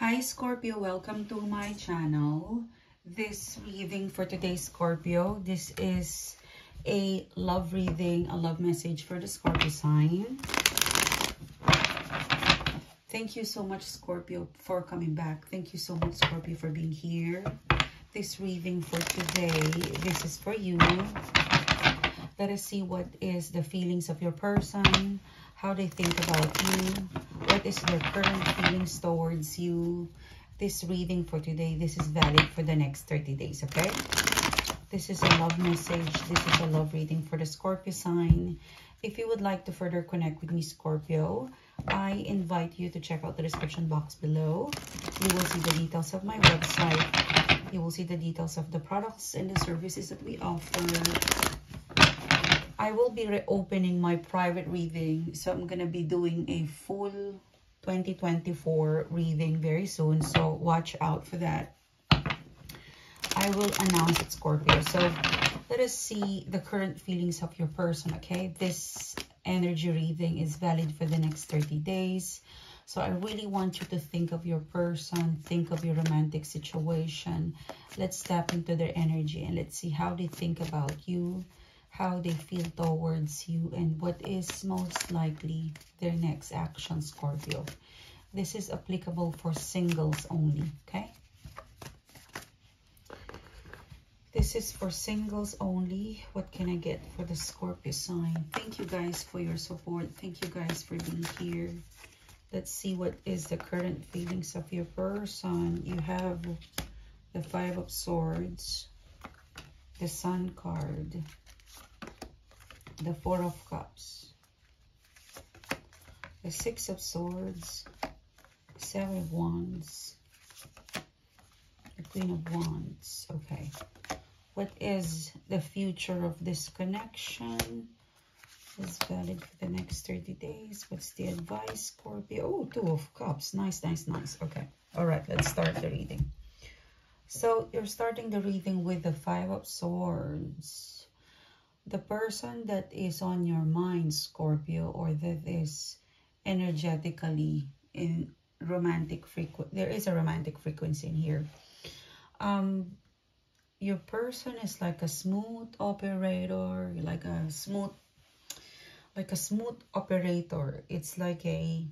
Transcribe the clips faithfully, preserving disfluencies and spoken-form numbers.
Hi Scorpio, welcome to my channel. This reading for today, Scorpio, this is a love reading, a love message for the Scorpio sign. Thank you so much, Scorpio, for coming back. Thank you so much, Scorpio, for being here. This reading for today, this is for you. Let us see what is the feelings of your person, how they think about you, what is their current feelings towards you. This reading for today, this is valid for the next thirty days, okay? This is a love message. This is a love reading for the Scorpio sign. If you would like to further connect with me, Scorpio, I invite you to check out the description box below. You will see the details of my website. You will see the details of the products and the services that we offer. I will be reopening my private reading, so I'm going to be doing a full twenty twenty-four reading very soon, so watch out for that. I will announce it, Scorpio. So let us see the current feelings of your person, okay? This energy reading is valid for the next thirty days, so I really want you to think of your person, think of your romantic situation. Let's tap into their energy and let's see how they think about you, how they feel towards you, and what is most likely their next action, Scorpio. This is applicable for singles only, okay? This is for singles only. What can I get for the Scorpio sign? Thank you guys for your support. Thank you guys for being here. Let's see what is the current feelings of your person. You have the Five of Swords, the Sun card, the Four of Cups, the Six of Swords, Seven of Wands, the Queen of Wands. Okay, what is the future of this connection? It's valid for the next thirty days. What's the advice, Scorpio? Oh, Two of Cups. Nice, nice, nice. Okay, all right, let's start the reading. So you're starting the reading with the Five of Swords. The person that is on your mind, Scorpio, or that is energetically in romantic frequency, there is a romantic frequency in here. Um, your person is like a smooth operator, like a smooth, like a smooth operator. It's like a,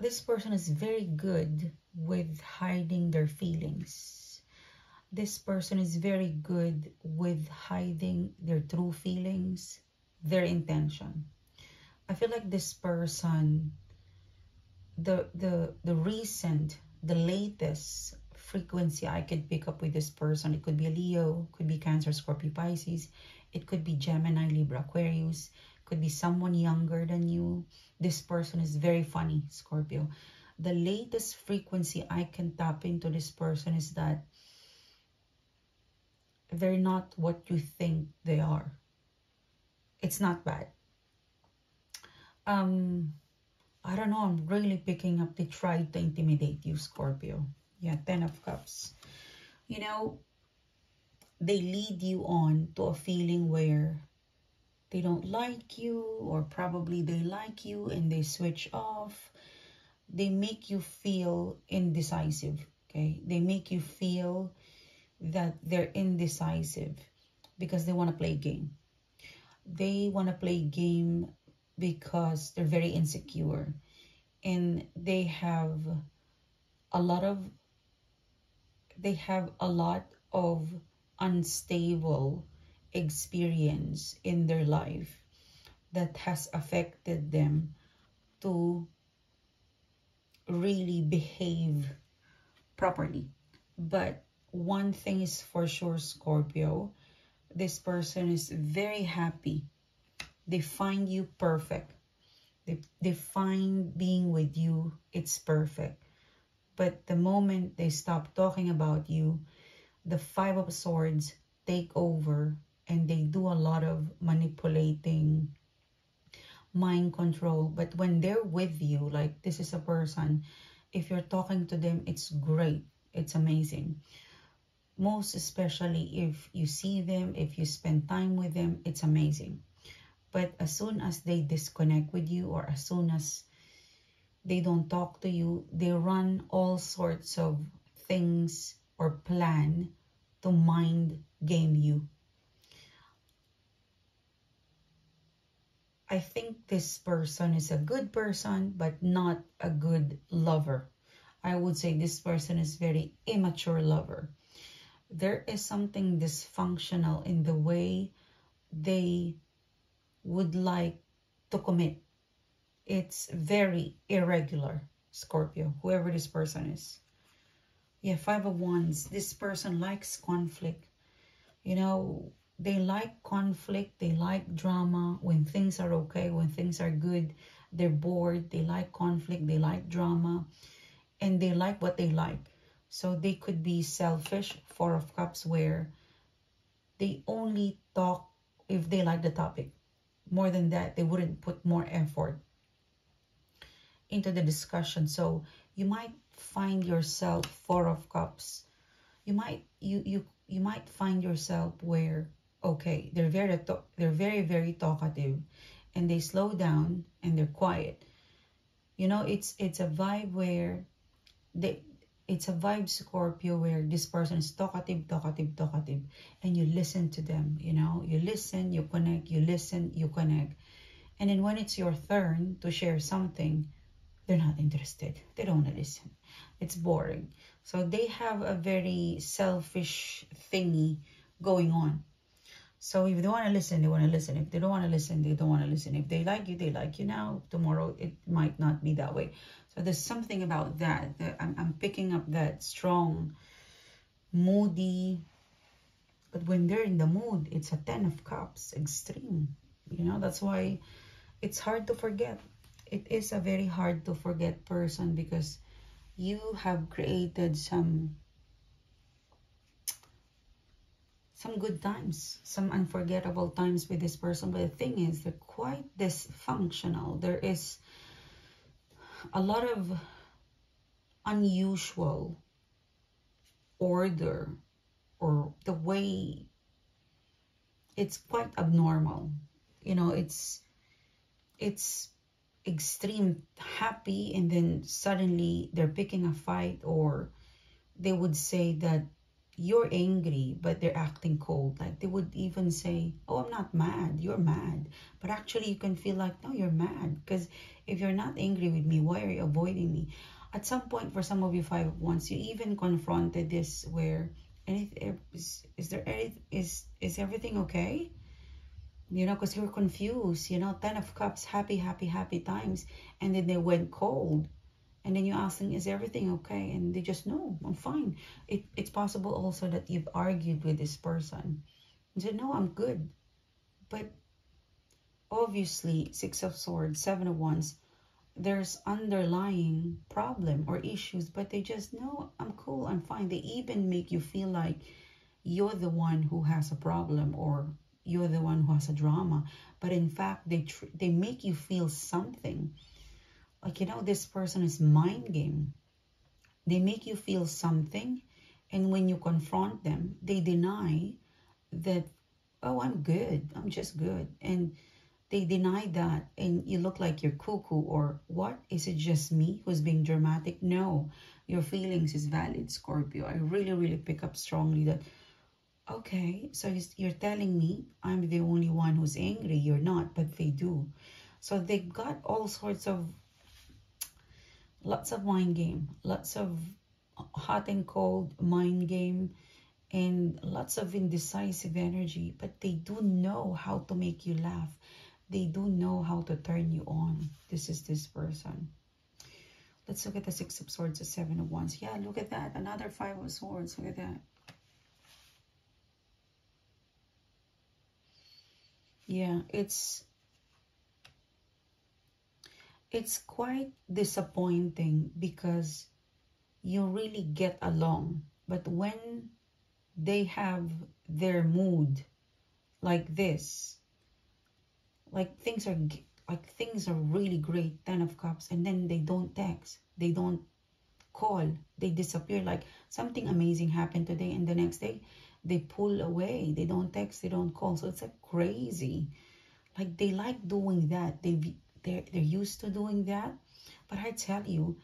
this person is very good with hiding their feelings. This person is very good with hiding their true feelings, their intention. I feel like this person, the the the recent, the latest frequency I could pick up with this person, it could be Leo, could be Cancer, Scorpio, Pisces, it could be Gemini, Libra, Aquarius, could be someone younger than you. This person is very funny, Scorpio. The latest frequency I can tap into this person is that they're not what you think they are. It's not bad. Um, I don't know. I'm really picking up they try to intimidate you, Scorpio. Yeah, Ten of Cups. You know, they lead you on to a feeling where they don't like you, or probably they like you and they switch off. They make you feel indecisive, okay? They make you feel that they're indecisive because they want to play a game. They want to play a game because they're very insecure and they have a lot of they have a lot of unstable experience in their life that has affected them to really behave properly. But one thing is for sure, Scorpio, this person is very happy. They find you perfect. They, they find being with you, it's perfect. But the moment they stop talking about you, the Five of Swords take over and they do a lot of manipulating, mind control. But when they're with you, like this is a person, if you're talking to them, it's great. It's amazing. Most especially if you see them, if you spend time with them, it's amazing. But as soon as they disconnect with you, or as soon as They don't talk to you. They run all sorts of things or plan to mind game you. I think this person is a good person, but not a good lover. I would say this person is very immature lover. There is something dysfunctional in the way they would like to commit. It's very irregular, Scorpio, whoever this person is. Yeah, Five of Wands. This person likes conflict. You know, they like conflict. They like drama. When things are okay, when things are good, they're bored. They like conflict. They like drama. And they like what they like. So they could be selfish, Four of Cups, where they only talk if they like the topic. More than that, they wouldn't put more effort into the discussion. So you might find yourself, Four of Cups, you might you you you might find yourself where, okay, they're very they're very very talkative, and they slow down and they're quiet. You know, it's it's a vibe where they it's a vibe, Scorpio, where this person is talkative, talkative, talkative, and you listen to them. You know, you listen, you connect, you listen, you connect, and then when it's your turn to share something, they're not interested. They don't want to listen. It's boring. So they have a very selfish thingy going on. So if they want to listen, they want to listen. If they don't want to listen, they don't want to listen. If they like you, they like you now. Tomorrow, it might not be that way. So there's something about that. that I'm, I'm picking up that strong, moody. But when they're in the mood, it's a Ten of Cups, extreme. You know, that's why it's hard to forget. It is a very hard to forget person, because you have created some some good times, some unforgettable times with this person. But the thing is, they're quite dysfunctional. There is a lot of unusual order, or the way it's quite abnormal. You know, it's it's extreme happy, and then suddenly they're picking a fight, or they would say that you're angry but they're acting cold. Like they would even say, oh, I'm not mad, you're mad, but actually you can feel like, no, you're mad, because if you're not angry with me, why are you avoiding me? At some point, for some of you Five of Wands, you even confronted this where, is, is there any is is everything okay? You know, because you were confused, you know, Ten of Cups, happy, happy, happy times. And then they went cold. And then you ask them, is everything okay? And they just, no, I'm fine. It, it's possible also that you've argued with this person. You said, no, I'm good. But obviously, Six of Swords, Seven of Wands, there's underlying problem or issues. But they just, no, I'm cool, I'm fine. They even make you feel like you're the one who has a problem, or you're the one who has a drama. But in fact, they tr they make you feel something. Like, you know, this person is mind game. They make you feel something. And when you confront them, they deny that, oh, I'm good, I'm just good. And they deny that. And you look like you're cuckoo, or what? Is it just me who's being dramatic? No, your feelings is valid, Scorpio. I really, really pick up strongly that, okay, so you're telling me I'm the only one who's angry. You're not, but they do. So they got all sorts of, lots of mind game, lots of hot and cold mind game, and lots of indecisive energy. But they do know how to make you laugh. They do know how to turn you on. This is this person. Let's look at the Six of Swords, the Seven of Wands. Yeah, look at that. Another Five of Swords. Look at that. Yeah, it's it's quite disappointing, because you really get along, but when they have their mood like this, like things are like things are really great, Ten of Cups, and then they don't text, they don't call, they disappear. Like something amazing happened today, and the next day they pull away, they don't text, they don't call. So it's like crazy. Like they like doing that. They, they're, they're used to doing that. But I tell you,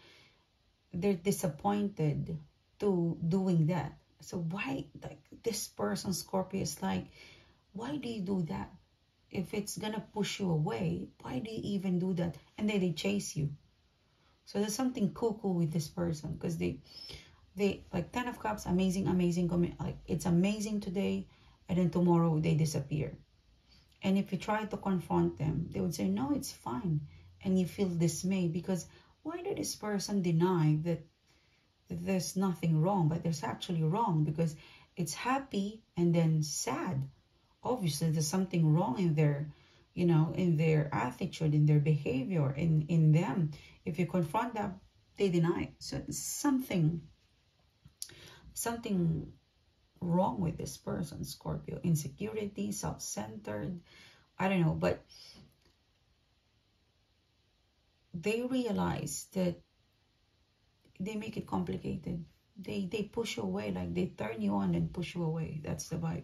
they're disappointed to doing that. So why, like, this person, Scorpio, is like, why do you do that? If it's going to push you away, why do you even do that? And then they chase you. So there's something cuckoo with this person, because they, they like Ten of Cups, amazing, amazing, like it's amazing today, and then tomorrow they disappear. And if you try to confront them, they would say, no, it's fine. And you feel dismayed because why did this person deny that there's nothing wrong? But there's actually wrong, because it's happy and then sad. Obviously, there's something wrong in their, you know, in their attitude, in their behavior, in, in them. If you confront them, they deny it. So something, something wrong with this person, Scorpio. Insecurity, self-centered, I don't know. But they realize that they make it complicated. They, they push you away, like they turn you on and push you away. That's the vibe.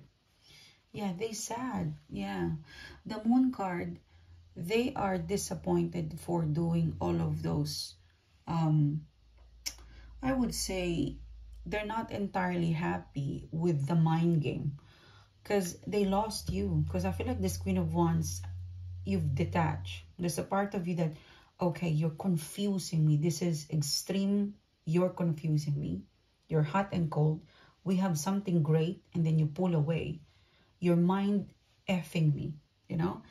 Yeah, they sad. Yeah. The moon card, they are disappointed for doing all of those. Um, I would say they're not entirely happy with the mind game, because they lost you. Because I feel like this Queen of Wands, you've detached. There's a part of you that, okay, you're confusing me. This is extreme. You're confusing me. You're hot and cold. We have something great, and then you pull away. Your mind effing me, you know?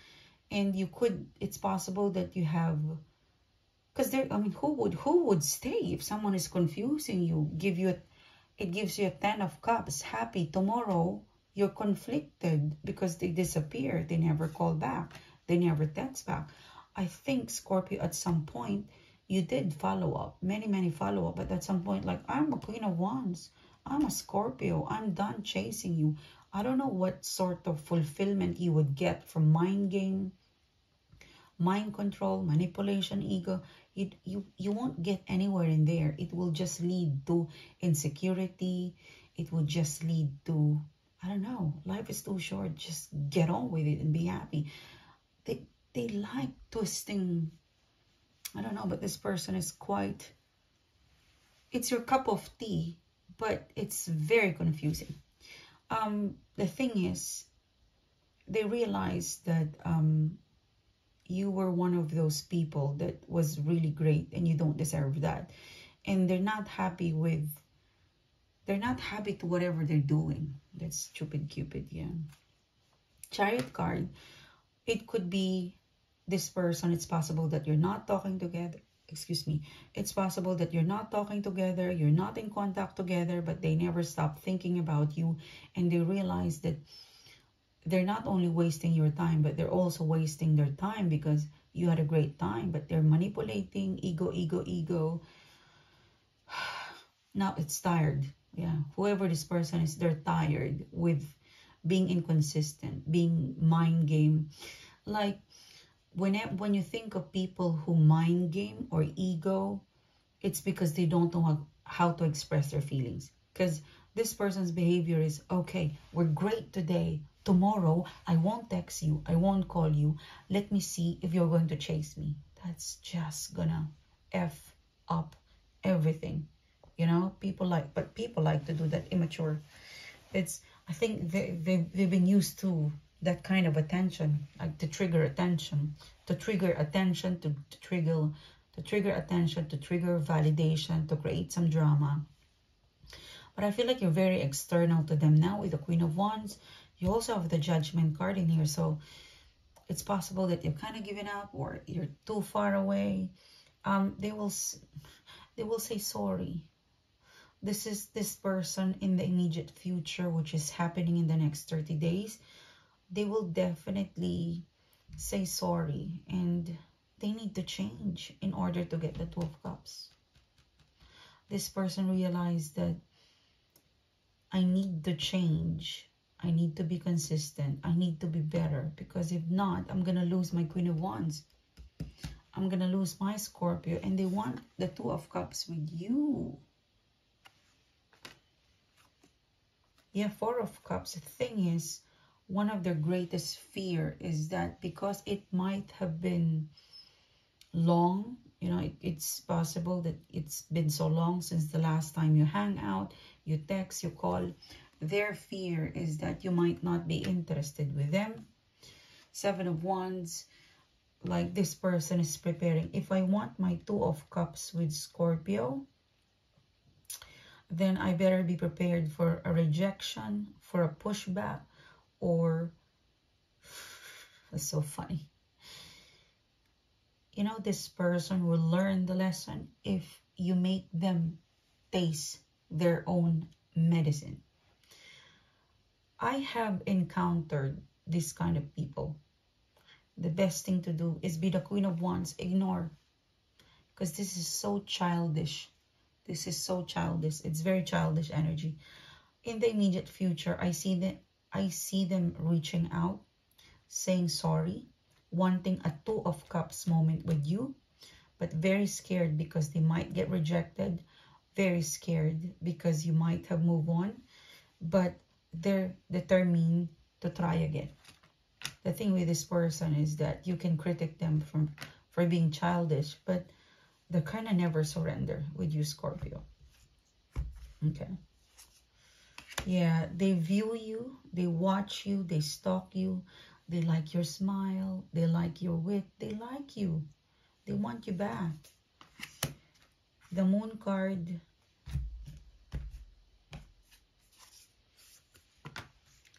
And you could, it's possible that you have, because there, I mean, who would, who would stay if someone is confusing you, give you, a, it gives you a Ten of Cups, happy, tomorrow you're conflicted because they disappear, they never call back, they never text back. I think, Scorpio, at some point, you did follow up, many, many follow up, but at some point, like, I'm a Queen of Wands, I'm a Scorpio, I'm done chasing you. I don't know what sort of fulfillment you would get from mind game, mind control, manipulation, ego. You, you, you won't get anywhere in there. It will just lead to insecurity. It will just lead to, I don't know, life is too short. Just get on with it and be happy. They, they like twisting. I don't know, but this person is quite, it's your cup of tea, but it's very confusing. Um, the thing is, they realized that um, you were one of those people that was really great, and you don't deserve that. And they're not happy with, they're not happy to whatever they're doing. That's stupid Cupid, yeah. Chariot card, it could be this person. It's possible that you're not talking together. Excuse me. It's possible that you're not talking together, you're not in contact together, but they never stop thinking about you. And they realize that they're not only wasting your time, but they're also wasting their time, because you had a great time, but they're manipulating, ego, ego, ego. Now it's tired. Yeah. Whoever this person is, they're tired with being inconsistent, being mind game. Like, When, it, when you think of people who mind game or ego, it's because they don't know how to express their feelings. Because this person's behavior is, okay, we're great today. Tomorrow, I won't text you. I won't call you. Let me see if you're going to chase me. That's just gonna F up everything. You know, people like, but people like to do that, immature. It's, I think they, they, they've been used to that kind of attention, like to trigger attention, to trigger attention, to, to trigger, to trigger attention, to trigger validation, to create some drama. But I feel like you're very external to them now with the Queen of Wands. You also have the Judgment card in here. So it's possible that you've kind of given up, or you're too far away. Um, they will, they will say sorry. This is this person in the immediate future, which is happening in the next thirty days. They will definitely say sorry, and they need to change in order to get the Two of Cups. This person realized that I need to change. I need to be consistent. I need to be better, because if not, I'm going to lose my Queen of Wands. I'm going to lose my Scorpio, and they want the Two of Cups with you. Yeah, Four of Cups. The thing is, one of their greatest fear is that because it might have been long, You know, it, it's possible that it's been so long since the last time you hang out, you text, you call. Their fear is that you might not be interested with them. Seven of Wands, like this person is preparing. If I want my Two of Cups with Scorpio, then I better be prepared for a rejection, for a pushback, or... That's so funny. You know, this person will learn the lesson if you make them taste their own medicine. I have encountered this kind of people. The best thing to do is be the Queen of Wands. Ignore. Because this is so childish. This is so childish. It's very childish energy. In the immediate future, I see that I see them reaching out, saying sorry, wanting a Two of Cups moment with you, but very scared because they might get rejected, very scared because you might have moved on, but they're determined to try again. The thing with this person is that you can critique them from, for being childish, but they kind of never surrender with you, Scorpio. Okay. Yeah, they view you, they watch you, they stalk you. They like your smile. They like your wit. They like you. They want you back. The Moon card.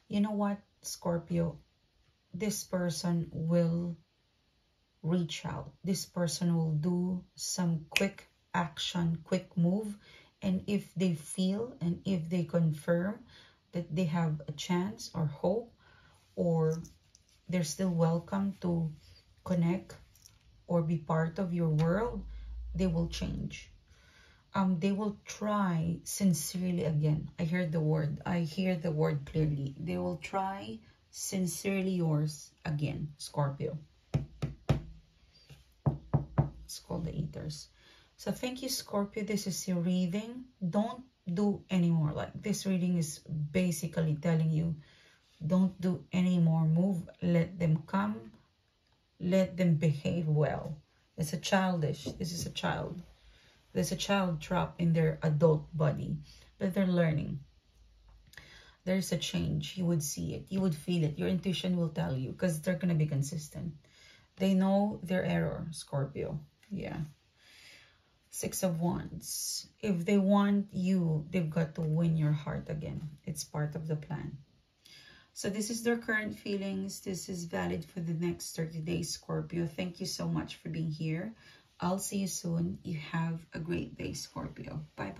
You know what, Scorpio? This person will reach out. This person will do some quick action, quick move. And if they feel and if they confirm that they have a chance or hope or... they're still welcome to connect or be part of your world, they will change. Um, they will try sincerely again. I heard the word. I hear the word clearly. They will try sincerely yours again, Scorpio. Let's call the ethers. So thank you, Scorpio. This is your reading. Don't do any more. Like this reading is basically telling you, don't do any more move. Let them come. Let them behave well. It's a childish. This is a child. There's a child trapped in their adult body. But they're learning. There's a change. You would see it. You would feel it. Your intuition will tell you. Because they're going to be consistent. They know their error, Scorpio. Yeah. Six of Wands. If they want you, they've got to win your heart again. It's part of the plan. So this is their current feelings. This is valid for the next thirty days, Scorpio. Thank you so much for being here. I'll see you soon. You have a great day, Scorpio. Bye.